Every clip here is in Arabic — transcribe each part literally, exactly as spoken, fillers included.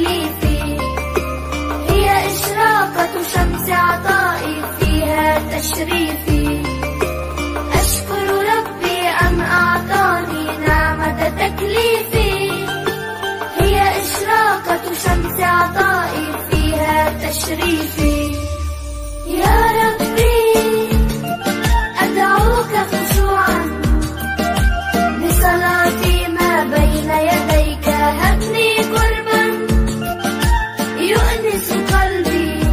هي إشراقة شمس عطائي فيها تشريفي. أشكر ربي أن أعطاني نعمة تكليفي. هي إشراقة شمس عطائي فيها تشريفي. يا ربي أدعوك خشوعا بصلاتي ما بين يديك هبني قربا يؤنس قلبي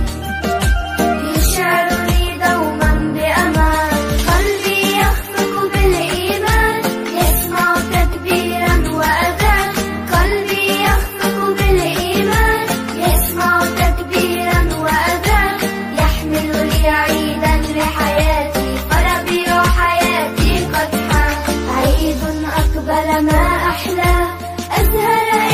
يشعرني دوما بأمان. قلبي يخفق بالإيمان يسمع تكبيرا وأذان. قلبي يخفق بالإيمان يسمع تكبيرا وأذان. يحمل لي عيدا لحياتي فربي وحياتي قد حان. عيد أقبل ما أحلى أزهر أيامي.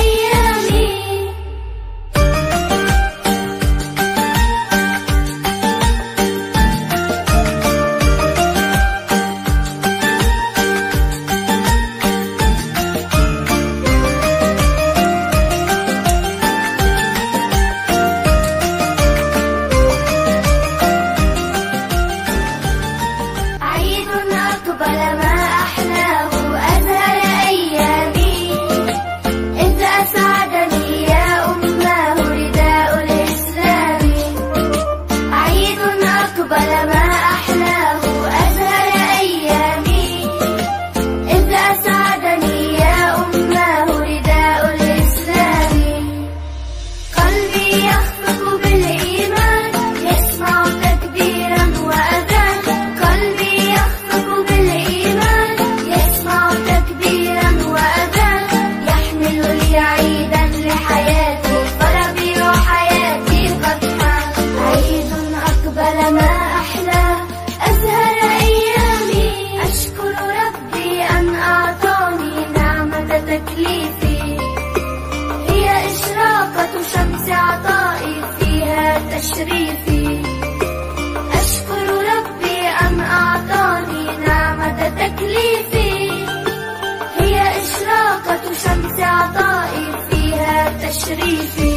شمس عطائي فيها تشريفي. أشكر ربي أن أعطاني نعمة تكليفي. هي إشراقة شمس عطائي فيها تشريفي.